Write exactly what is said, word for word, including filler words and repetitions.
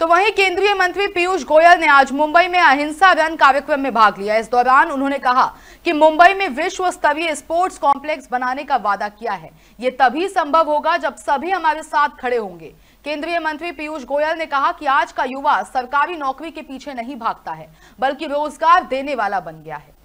तो वहीं केंद्रीय मंत्री पीयूष गोयल ने आज मुंबई में अहिंसा रन कार्यक्रम में भाग लिया। इस दौरान उन्होंने कहा कि मुंबई में विश्व स्तरीय स्पोर्ट्स कॉम्प्लेक्स बनाने का वादा किया है। ये तभी संभव होगा जब सभी हमारे साथ खड़े होंगे। केंद्रीय मंत्री पीयूष गोयल ने कहा कि आज का युवा सरकारी नौकरी के पीछे नहीं भागता है, बल्कि रोजगार देने वाला बन गया है।